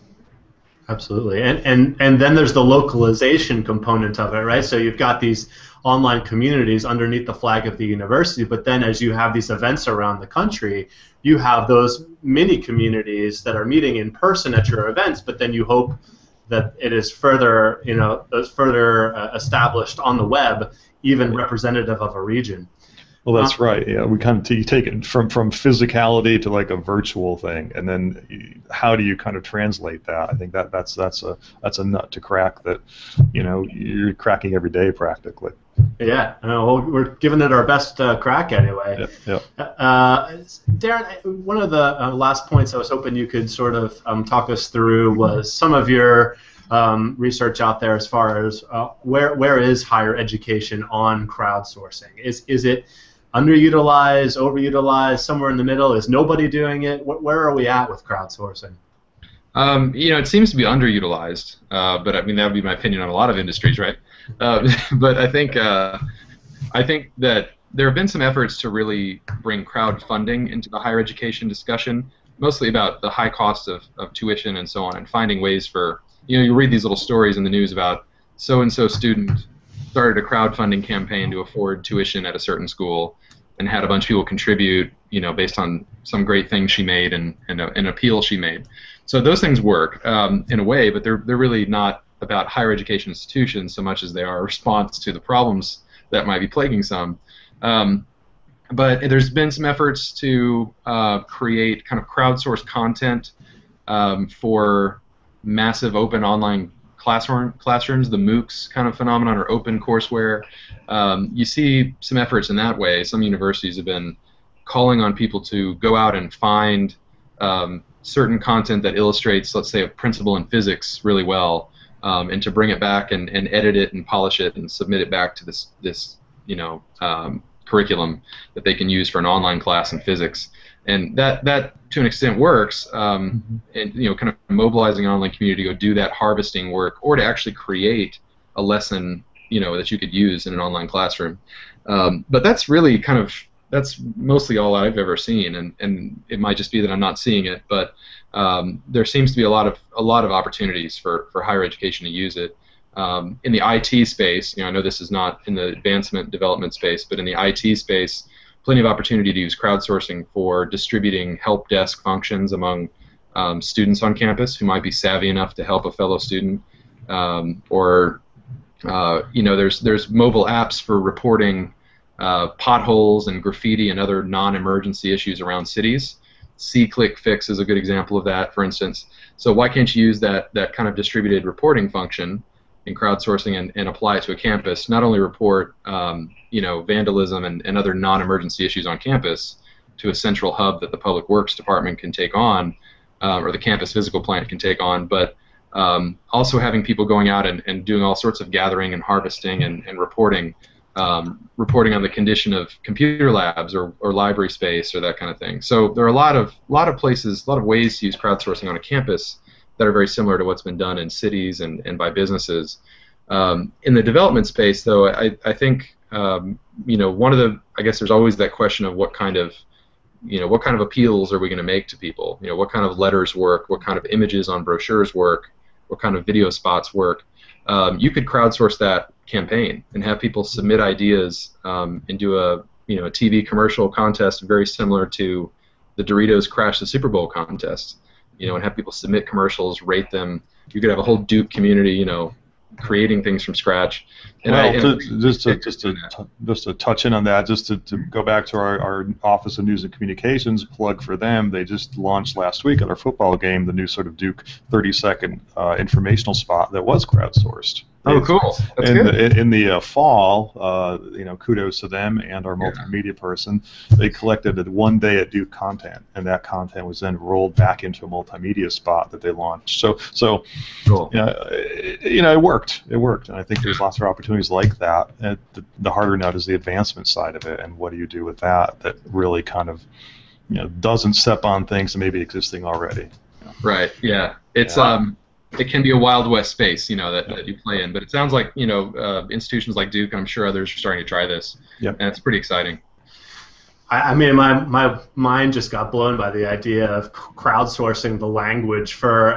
Absolutely, and then there's the localization component of it, right? So you've got these online communities underneath the flag of the university, but then as you have these events around the country, you have those mini communities that are meeting in person at your events, but then you hope that it is further, you know, further established on the web, even representative of a region. Well, that's right. Yeah, we kind of you take it from physicality to like a virtual thing, and then how do you kind of translate that? I think that's a nut to crack that, you know, you're cracking every day practically. Yeah, well, we're giving it our best crack anyway. Yeah, yeah. Darren, one of the last points I was hoping you could sort of talk us through was some of your research out there as far as where is higher education on crowdsourcing? Is it underutilized, overutilized, somewhere in the middle? Is nobody doing it? Where are we at with crowdsourcing? You know, it seems to be underutilized, but I mean that would be my opinion on a lot of industries, right? But I think that there have been some efforts to really bring crowdfunding into the higher education discussion, mostly about the high cost of tuition and so on, and finding ways for, you know, you read these little stories in the news about so-and-so student started a crowdfunding campaign to afford tuition at a certain school and had a bunch of people contribute, you know, based on some great thing she made and an appeal she made. So those things work in a way, but they're really not about higher education institutions so much as they are a response to the problems that might be plaguing some. But there's been some efforts to create kind of crowdsourced content for massive open online classrooms, the MOOCs kind of phenomenon, or open courseware. You see some efforts in that way. Some universities have been calling on people to go out and find certain content that illustrates, let's say, a principle in physics really well, and to bring it back and edit it and polish it and submit it back to this you know curriculum that they can use for an online class in physics. And that to an extent works, and you know, kind of mobilizing an online community to go do that harvesting work, or to actually create a lesson, you know, that you could use in an online classroom. But that's really kind of mostly all I've ever seen, and it might just be that I'm not seeing it, but there seems to be a lot of opportunities for higher education to use it. In the IT space, you know, I know this is not in the advancement development space, but in the IT space, plenty of opportunity to use crowdsourcing for distributing help desk functions among students on campus who might be savvy enough to help a fellow student, or you know, there's mobile apps for reporting potholes and graffiti and other non-emergency issues around cities. SeeClickFix is a good example of that, for instance. So why can't you use that kind of distributed reporting function in crowdsourcing and apply it to a campus, not only report you know, vandalism and other non-emergency issues on campus to a central hub that the public works department can take on, or the campus physical plant can take on, but also having people going out and doing all sorts of gathering and harvesting and reporting on the condition of computer labs or library space or that kind of thing. So there are a lot of places, a lot of ways to use crowdsourcing on a campus that are very similar to what's been done in cities and by businesses. In the development space, though, I think you know, I guess there's always that question of what kind of appeals are we going to make to people? You know, what kind of letters work? What kind of images on brochures work? What kind of video spots work? You could crowdsource that campaign and have people submit ideas and do a TV commercial contest very similar to the Doritos Crash the Super Bowl contest. You know, and have people submit commercials, rate them. You could have a whole Duke community, you know, creating things from scratch. And just to touch in on that, just to go back to our Office of News and Communications, plug for them. They just launched last week at our football game the new sort of Duke 30-second informational spot that was crowdsourced. Oh, cool! That's good. In the fall, you know, kudos to them and our multimedia person. They collected the one day at Duke content, and that content was then rolled back into a multimedia spot that they launched. So, cool. You know, it worked. It worked, and I think there's lots of opportunities like that. And the harder nut is the advancement side of it, and what do you do with that? That really kind of, you know, doesn't step on things that may be existing already. Right. Yeah. It can be a Wild West space, you know, that you play in. But it sounds like, you know, institutions like Duke, and I'm sure others, are starting to try this. Yep. And it's pretty exciting. I mean, my mind just got blown by the idea of crowdsourcing the language for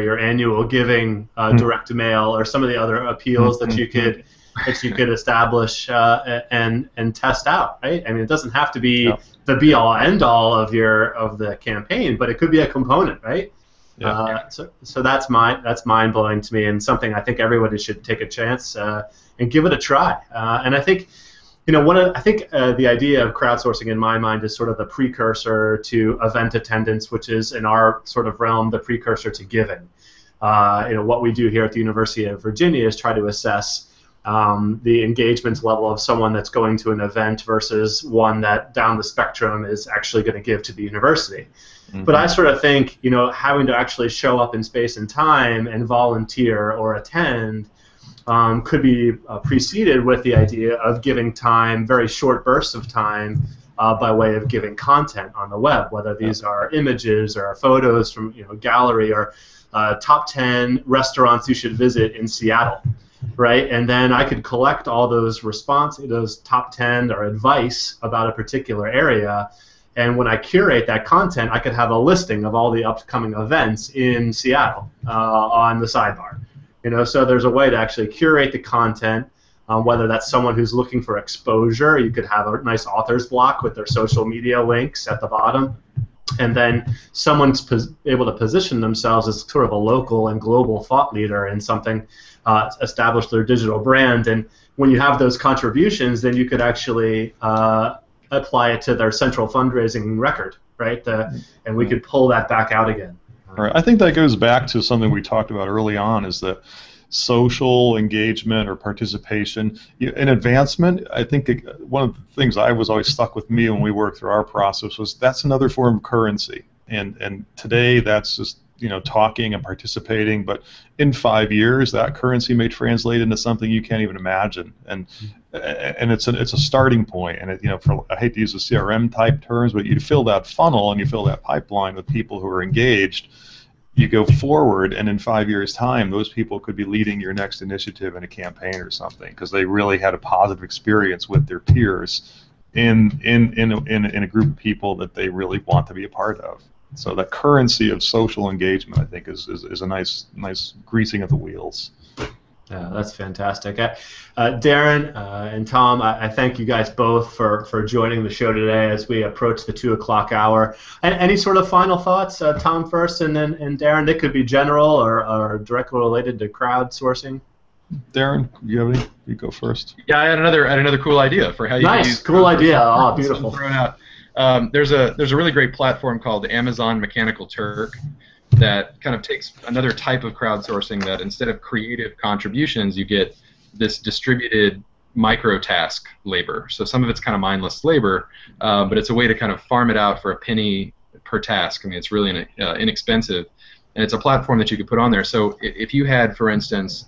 your annual giving, direct mail, or some of the other appeals that you could establish and test out, right? I mean, it doesn't have to be the be all end all of the campaign, but it could be a component, right? Yeah. So that's mind blowing to me, and something I think everybody should take a chance and give it a try. And I think You know, I think the idea of crowdsourcing in my mind is sort of the precursor to event attendance, which is in our sort of realm the precursor to giving. You know, what we do here at the University of Virginia is try to assess the engagement level of someone that's going to an event versus one that down the spectrum is actually going to give to the university. Mm-hmm. But I sort of think, you know, having to actually show up in space and time and volunteer or attend could be preceded with the idea of giving time, very short bursts of time, by way of giving content on the web, whether these are images or photos from, you know, gallery or top 10 restaurants you should visit in Seattle, right? And then I could collect all those responses, those top 10 or advice about a particular area, and when I curate that content, I could have a listing of all the upcoming events in Seattle on the sidebar. You know, so there's a way to actually curate the content, whether that's someone who's looking for exposure. You could have a nice author's block with their social media links at the bottom. And then someone's able to position themselves as sort of a local and global thought leader in something, establish their digital brand. And when you have those contributions, then you could actually apply it to their central fundraising record, right? And we could pull that back out again. Right. I think that goes back to something we talked about early on, is that social engagement or participation in advancement. I think one of the things I was always stuck with me when we worked through our process was that's another form of currency, and today that's just, you know, talking and participating. But in 5 years, that currency may translate into something you can't even imagine, and it's a starting point. And it, you know, for, I hate to use the CRM type terms, but you fill that funnel and you fill that pipeline with people who are engaged. You go forward, and in 5 years' time, those people could be leading your next initiative in a campaign or something, because they really had a positive experience with their peers in a group of people that they really want to be a part of. So that currency of social engagement, I think, is a nice greasing of the wheels. Yeah, that's fantastic. Darren and Tom, I thank you guys both for joining the show today as we approach the 2 o'clock hour. Any sort of final thoughts? Tom first, and then Darren. It could be general or directly related to crowdsourcing. Darren, you have any? You go first. Yeah, I had another cool idea for how you can use cool idea. Oh, beautiful. There's a really great platform called Amazon Mechanical Turk that kind of takes another type of crowdsourcing, that instead of creative contributions, you get this distributed micro-task labor. So some of it's kind of mindless labor, but it's a way to kind of farm it out for a penny per task. I mean, it's really inexpensive, and it's a platform that you could put on there. So if you had, for instance,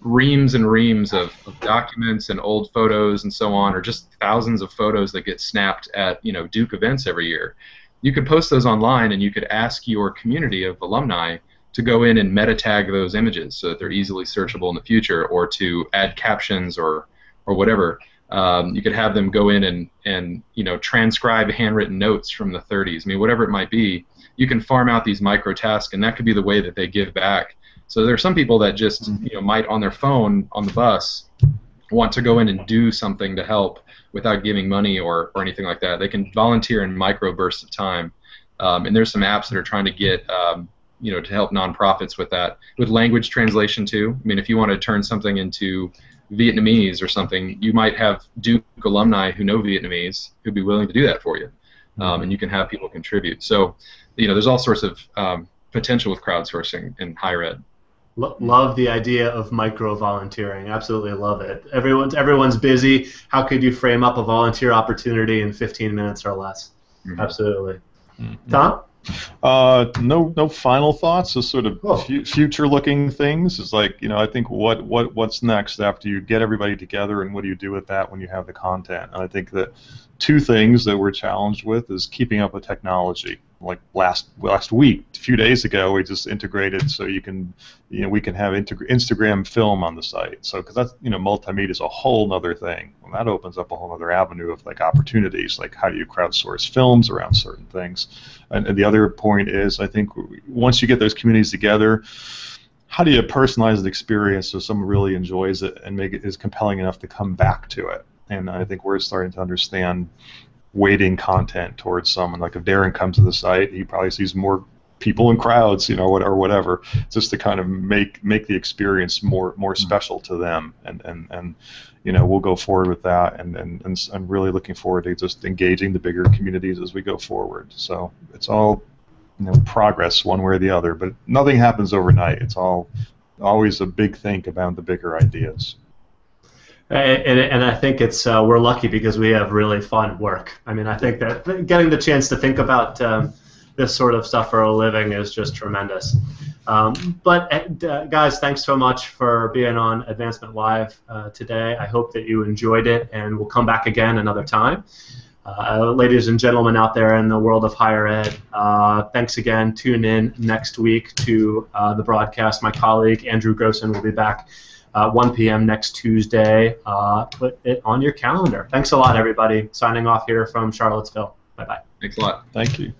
reams and reams of documents and old photos and so on, or just thousands of photos that get snapped at, you know, Duke events every year, you could post those online, and you could ask your community of alumni to go in and meta-tag those images so that they're easily searchable in the future, or to add captions or whatever. You could have them go in and you know, transcribe handwritten notes from the 30s. I mean, whatever it might be, you can farm out these micro-tasks, and that could be the way that they give back. So there are some people that just, you know, might on their phone on the bus want to go in and do something to help without giving money or anything like that. They can volunteer in micro bursts of time, and there's some apps that are trying to get, you know, to help nonprofits with that, with language translation too. I mean, if you want to turn something into Vietnamese or something, you might have Duke alumni who know Vietnamese who'd be willing to do that for you, and you can have people contribute. So, you know, there's all sorts of potential with crowdsourcing in higher ed. Love the idea of micro-volunteering. Absolutely love it. Everyone's busy. How could you frame up a volunteer opportunity in 15 minutes or less? Mm-hmm. Absolutely. Mm-hmm. Tom? No final thoughts. Just sort of future-looking things. It's like, you know, I think what's next after you get everybody together, and what do you do with that when you have the content? And I think that two things that we're challenged with is keeping up with technology. Like last week, a few days ago, we just integrated, so you can, you know, we can have Instagram film on the site. So because that's, you know, multimedia is a whole other thing. Well, that opens up a whole other avenue of like opportunities, like how do you crowdsource films around certain things. And the other point is, I think once you get those communities together, how do you personalize the experience so someone really enjoys it and make it is compelling enough to come back to it? And I think we're starting to understand weighting content towards someone. Like if Darren comes to the site, he probably sees more people in crowds, you know, or whatever, just to kind of make the experience more special to them. And you know, we'll go forward with that, and I'm really looking forward to just engaging the bigger communities as we go forward. So it's all, you know, progress one way or the other, but nothing happens overnight. It's all always a big think about the bigger ideas. And I think it's we're lucky because we have really fun work. I mean, I think that getting the chance to think about this sort of stuff for a living is just tremendous. But guys, thanks so much for being on Advancement Live today. I hope that you enjoyed it, and we'll come back again another time. Ladies and gentlemen out there in the world of higher ed, thanks again. Tune in next week to the broadcast. My colleague Andrew Grossen will be back 1 p.m. next Tuesday. Put it on your calendar. Thanks a lot, everybody. Signing off here from Charlottesville. Bye-bye. Thanks a lot. Thank you.